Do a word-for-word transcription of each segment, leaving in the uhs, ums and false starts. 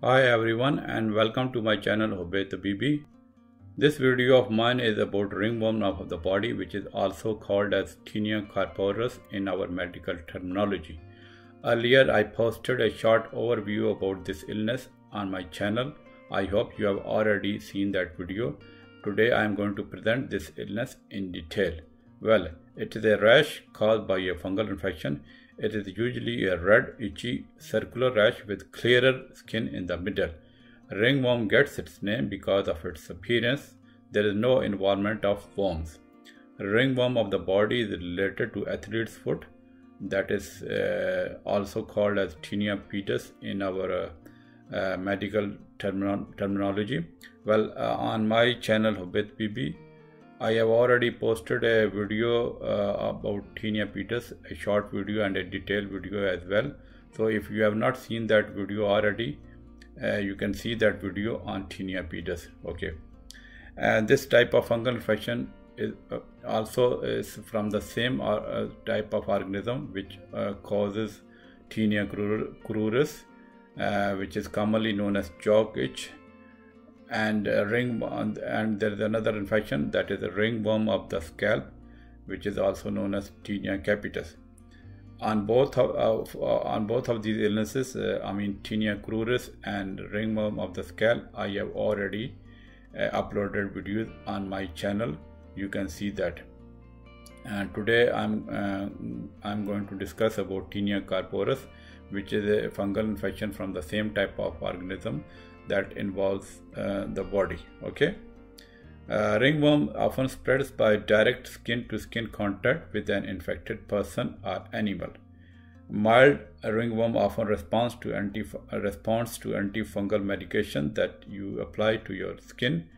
Hi everyone and welcome to my channel hube tabibi. This video of mine is about ringworm of the body, which is also called as tinea corporis in our medical terminology. Earlier I posted a short overview about this illness on my channel. I hope you have already seen that video. Today I am going to present this illness in detail. Well, it is a rash caused by a fungal infection. It is usually a red, itchy, circular rash with clearer skin in the middle. Ringworm gets its name because of its appearance. There is no involvement of worms. Ringworm of the body is related to athlete's foot, that is uh, also called as tinea pedis in our uh, uh, medical term terminology. Well, uh, on my channel Hubit B B, I have already posted a video uh, about tinea pedis, a short video and a detailed video as well. So if you have not seen that video already, uh, you can see that video on tinea pedis. Okay, and this type of fungal infection is uh, also is from the same or, uh, type of organism which uh, causes tinea cruris, uh, which is commonly known as chalk itch. And uh, ring and, and there is another infection, that is a ringworm of the scalp, which is also known as tinea capitis. On both of uh, on both of these illnesses, uh, I mean tinea cruris and ringworm of the scalp, I have already uh, uploaded videos on my channel. You can see that. And today I'm uh, I'm going to discuss about tinea corporis, which is a fungal infection from the same type of organism that involves uh, the body. Okay, uh, ringworm often spreads by direct skin-to-skin contact with an infected person or animal. Mild ringworm often responds to anti responds to antifungal medication that you apply to your skin.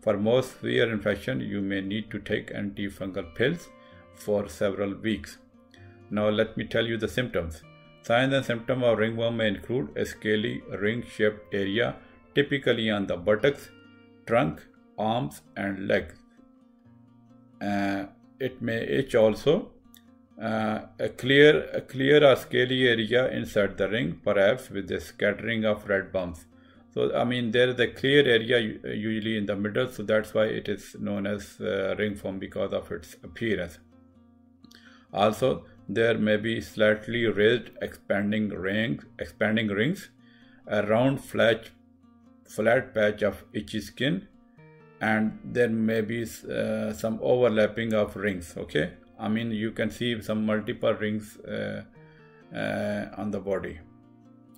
For more severe infection, you may need to take antifungal pills for several weeks. Now let me tell you the symptoms. Signs and symptoms of ringworm may include a scaly ring-shaped area, typically on the buttocks, trunk, arms and legs. Uh, it may itch also. Uh, a clear a clear or scaly area inside the ring, perhaps with a scattering of red bumps. So I mean there is a clear area usually in the middle, so that's why it is known as uh, ringworm, because of its appearance. Also there may be slightly raised expanding rings expanding rings, a round flat flat patch of itchy skin, and there may be uh, some overlapping of rings. Okay, I mean you can see some multiple rings uh, uh, on the body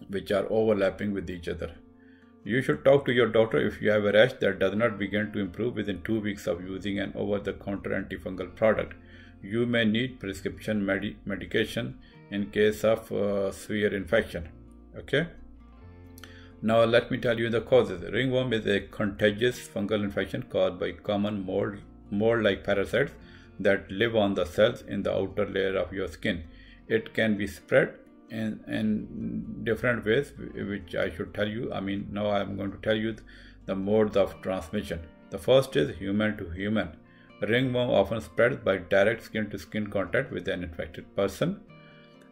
which are overlapping with each other. You should talk to your doctor if you have a rash that does not begin to improve within two weeks of using an over-the-counter antifungal product. You may need prescription med medication in case of uh, severe infection. Okay. Now let me tell you the causes. Ringworm is a contagious fungal infection caused by common mold, mold-like parasites that live on the cells in the outer layer of your skin. It can be spread in, in different ways, which I should tell you. I mean, now I am going to tell you the modes of transmission. The first is human to human. Ringworm often spreads by direct skin-to-skin contact with an infected person,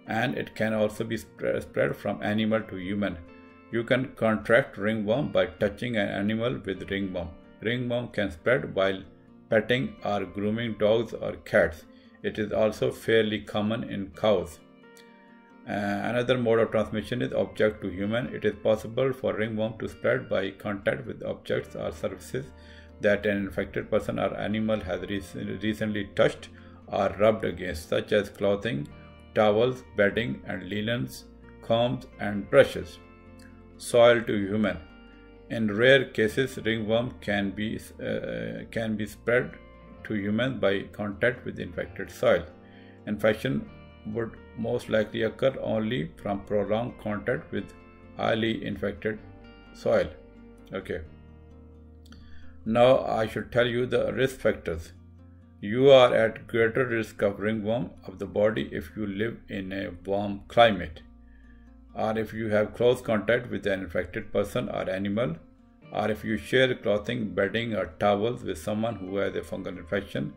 and it can also be spread, spread from animal to human. You can contract ringworm by touching an animal with ringworm. Ringworm can spread while petting or grooming dogs or cats. It is also fairly common in cows. Uh, another mode of transmission is object to human. It is possible for ringworm to spread by contact with objects or surfaces that an infected person or animal has recently touched or rubbed against, such as clothing, towels, bedding and linens, combs and brushes. Soil to human. In rare cases, ringworm can be uh, can be spread to humans by contact with infected soil. Infection would most likely occur only from prolonged contact with highly infected soil. Okay. Now I should tell you the risk factors. You are at greater risk of ringworm of the body if you live in a warm climate, or if you have close contact with an infected person or animal, or if you share clothing, bedding or towels with someone who has a fungal infection,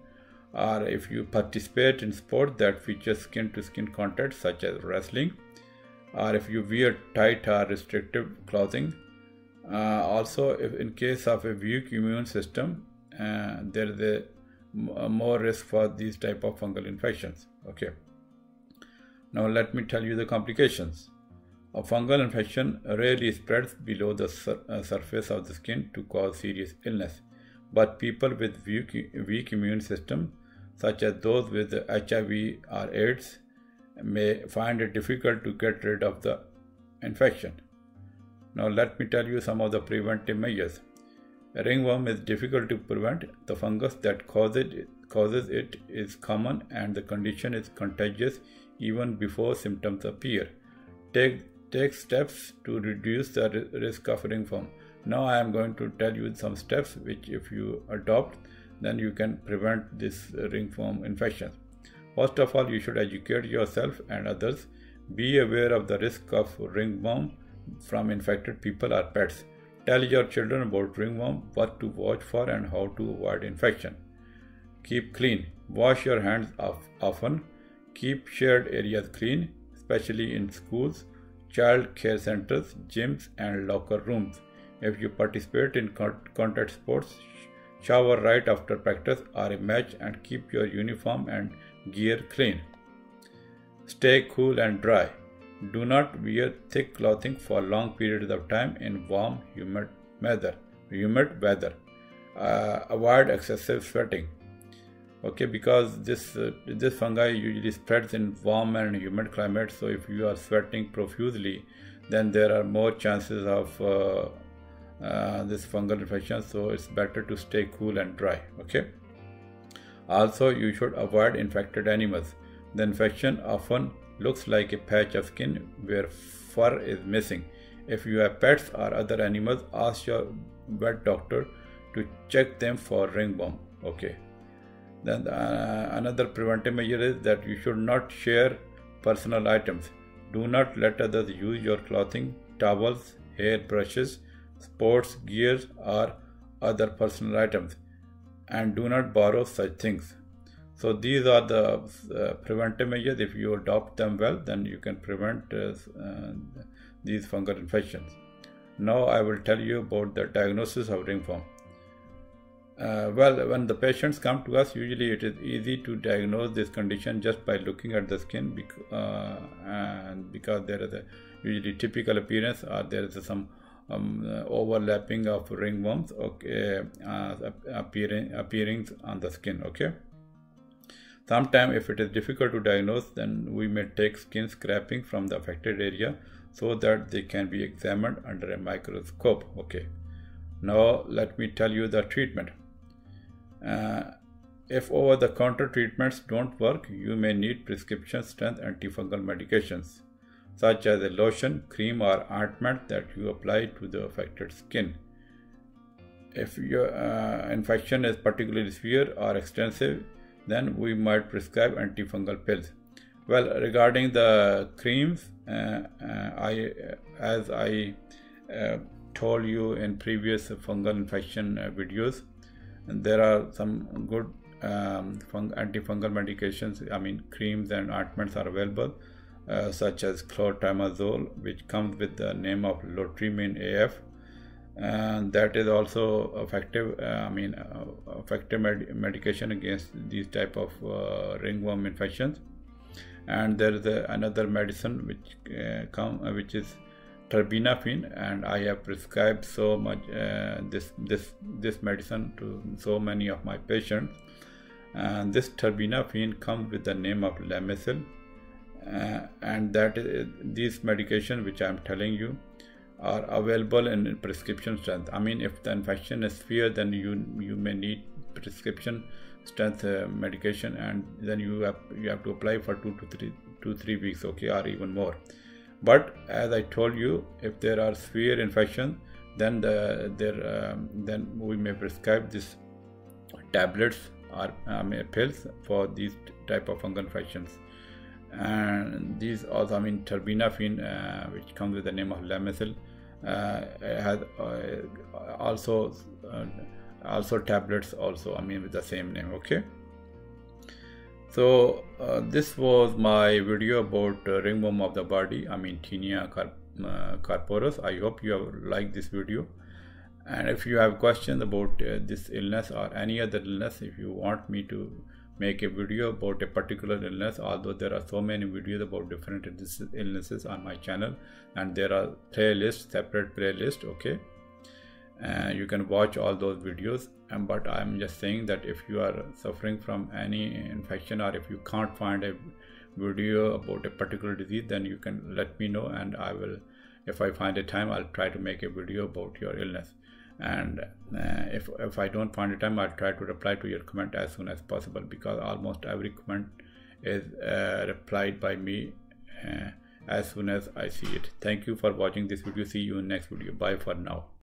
or if you participate in sport that features skin-to-skin contact such as wrestling, or if you wear tight or restrictive clothing, Uh, also, if in case of a weak immune system, uh, there is a, a more risk for these type of fungal infections. Okay. Now let me tell you the complications. A fungal infection rarely spreads below the sur uh, surface of the skin to cause serious illness. But people with weak, weak immune system, such as those with H I V or AIDS, may find it difficult to get rid of the infection. Now let me tell you some of the preventive measures. Ringworm is difficult to prevent. The fungus that causes, causes it is common and the condition is contagious even before symptoms appear. Take, take steps to reduce the risk of ringworm. Now I am going to tell you some steps which if you adopt, then you can prevent this ringworm infection. First of all, you should educate yourself and others. Be aware of the risk of ringworm from infected people or pets. Tell your children about ringworm, what to watch for and how to avoid infection. Keep clean. Wash your hands often. Keep shared areas clean, especially in schools, child care centers, gyms and locker rooms. If you participate in contact sports, shower right after practice or a match and keep your uniform and gear clean. Stay cool and dry. Do not wear thick clothing for long periods of time in warm, humid weather. Humid weather. Uh, avoid excessive sweating. Okay, because this uh, this fungi usually spreads in warm and humid climates. So if you are sweating profusely, then there are more chances of uh, Uh, this fungal infection, so it's better to stay cool and dry. Okay. Also, you should avoid infected animals. The infection often looks like a patch of skin where fur is missing. If you have pets or other animals, ask your vet doctor to check them for ringworm. Okay. Then uh, another preventive measure is that you should not share personal items. Do not let others use your clothing, towels, hair brushes, sports gear or other personal items, and do not borrow such things. So these are the uh, preventive measures. If you adopt them well, then you can prevent uh, uh, these fungal infections. Now I will tell you about the diagnosis of ringworm. Uh, well, when the patients come to us, usually it is easy to diagnose this condition just by looking at the skin, bec uh, and because there is a usually typical appearance or there is some Um, uh, overlapping of ringworms okay, uh, appearing, appearing on the skin. Okay. Sometimes if it is difficult to diagnose, then we may take skin scraping from the affected area so that they can be examined under a microscope. Okay. Now let me tell you the treatment. Uh, if over-the-counter treatments don't work, you may need prescription strength antifungal medications, such as a lotion, cream or ointment that you apply to the affected skin. If your uh, infection is particularly severe or extensive, then we might prescribe antifungal pills. Well, regarding the creams, uh, uh, I, as I uh, told you in previous fungal infection uh, videos, there are some good um, antifungal medications, I mean creams and ointments are available. Uh, such as clotrimazole, which comes with the name of Lotrimin A F, and that is also effective. Uh, I mean, uh, effective med medication against these type of uh, ringworm infections. And there is a, another medicine which uh, come, uh, which is Terbinafine, and I have prescribed so much uh, this this this medicine to so many of my patients. And this Terbinafine comes with the name of Lamisil. Uh, and that is, these medications which I am telling you are available in prescription strength. I mean, if the infection is severe, then you you may need prescription strength uh, medication, and then you have you have to apply for two to three two three weeks, okay, or even more. But as I told you, if there are severe infections, then the there um, then we may prescribe these tablets or um, pills for these type of fungal infections. And these also, I mean, Terbinafine, uh, which comes with the name of Lamisil, uh, has uh, also uh, also tablets also, I mean, with the same name. Okay. So uh, this was my video about uh, ringworm of the body, I mean tinea uh, corporis. I hope you have liked this video, and if you have questions about uh, this illness or any other illness, if you want me to make a video about a particular illness, although there are so many videos about different illnesses on my channel, and there are playlists, separate playlist, okay, and you can watch all those videos. And but I'm just saying that if you are suffering from any infection, or if you can't find a video about a particular disease, then you can let me know, and I will, if I find a time, I'll try to make a video about your illness. And uh, if, if I don't find a time, I'll try to reply to your comment as soon as possible, because almost every comment is uh, replied by me uh, as soon as I see it. Thank you for watching this video. See you in next video. Bye for now.